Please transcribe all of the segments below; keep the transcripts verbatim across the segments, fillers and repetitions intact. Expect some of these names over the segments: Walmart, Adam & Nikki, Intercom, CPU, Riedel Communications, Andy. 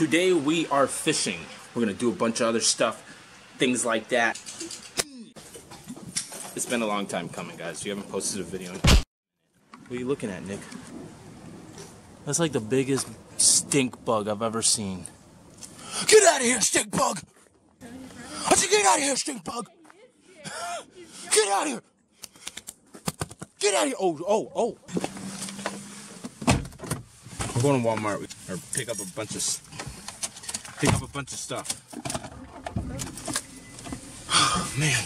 Today we are fishing. We're gonna do a bunch of other stuff, things like that. It's been a long time coming, guys. You haven't posted a video. What are you looking at, Nick? That's like the biggest stink bug I've ever seen. Get out of here, stink bug! I said, get out of here, stink bug! Get out of here! Get out of here! Oh, oh, oh! We're going to Walmart or pick up a bunch of pick up a bunch of stuff. Oh, man,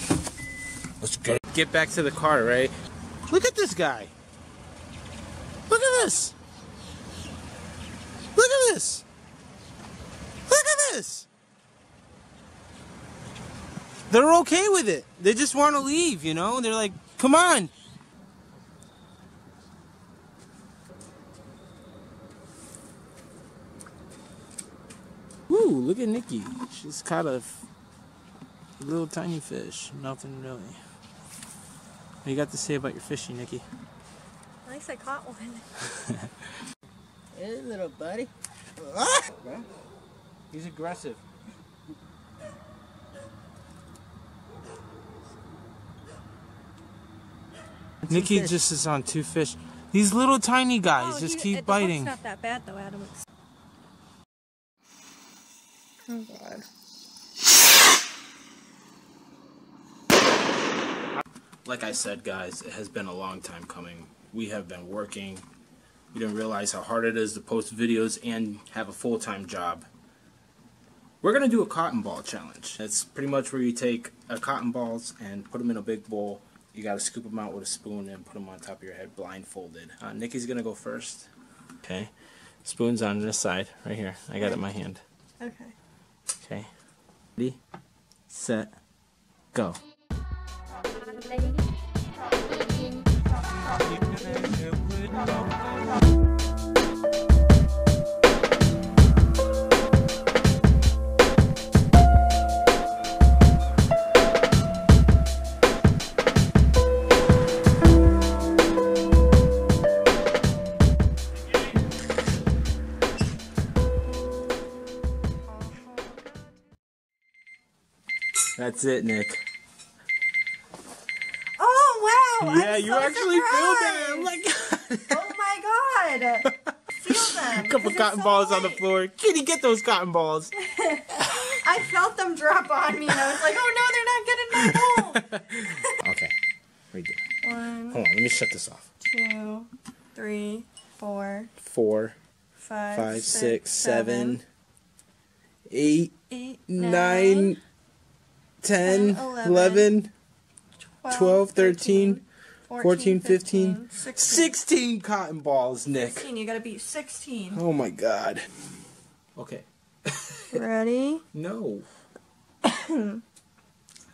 let's go. Get back to the car, right? Look at this guy. Look at this. Look at this. Look at this. They're okay with it. They just want to leave, you know? They're like, come on. Ooh, look at Nikki. She's caught a little tiny fish. Nothing really. What do you got to say about your fishing, Nikki? At least I caught one. Hey, little buddy. He's aggressive. Nikki fish. Just is on two fish. These little tiny guys oh, just keep it, biting. It's not that bad though, Adam. It's oh God. Like I said, guys, it has been a long time coming. We have been working. We didn't realize how hard it is to post videos and have a full-time job. We're gonna do a cotton ball challenge. That's pretty much where you take a cotton balls and put them in a big bowl. You gotta scoop them out with a spoon and put them on top of your head blindfolded. Uh, Nikki's gonna go first. Okay. Spoon's on this side, right here. I got it in my hand. Okay. Okay. Ready, set, go. That's it, Nick. Oh, wow. Yeah, I'm you so actually surprised. Filled it. Oh, my God. Feel them. A couple cotton so balls light. On the floor. Kitty, get those cotton balls. I felt them drop on me, and I was like, oh, no, they're not getting my bowl. Okay. Redo. One. Hold on. Let me shut this off. Two, three, four. Four. Five, five six, six, seven. Eight. Eight. Nine. nine ten, eleven, twelve, thirteen, fourteen, fifteen, sixteen cotton balls, Nick. sixteen, you gotta beat sixteen. Oh my God. Okay. Ready? No.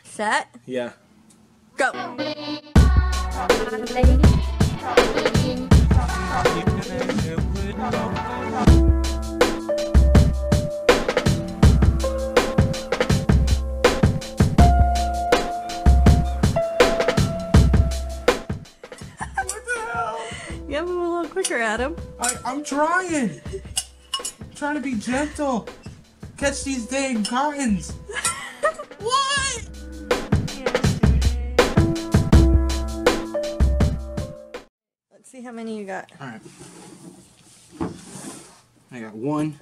Set? Yeah. Go. Adam, I, I'm trying. I'm trying to be gentle. Catch these dang cottons. What? Let's see how many you got. All right. I got one.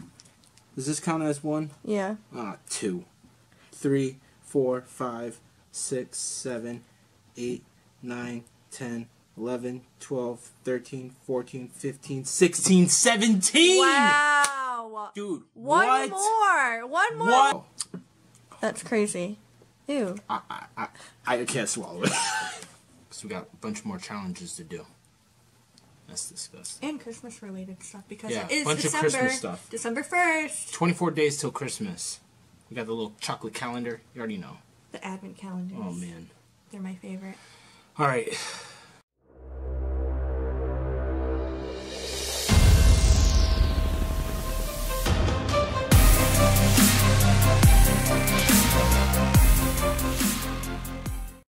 Does this count as one? Yeah. Ah, uh, two, three, four, five, six, seven, eight, nine, ten. eleven, twelve, thirteen, fourteen, fifteen, sixteen, seventeen! Wow! Dude, One what? more! One more! What? That's crazy. Ew. I, I, I, I can't swallow it. Because we got a bunch more challenges to do. That's disgusting. And Christmas-related stuff, because yeah, it is bunch December. Of Christmas stuff. December first. twenty-four days till Christmas. We got the little chocolate calendar. You already know. The advent calendars. Oh, man. They're my favorite. All right.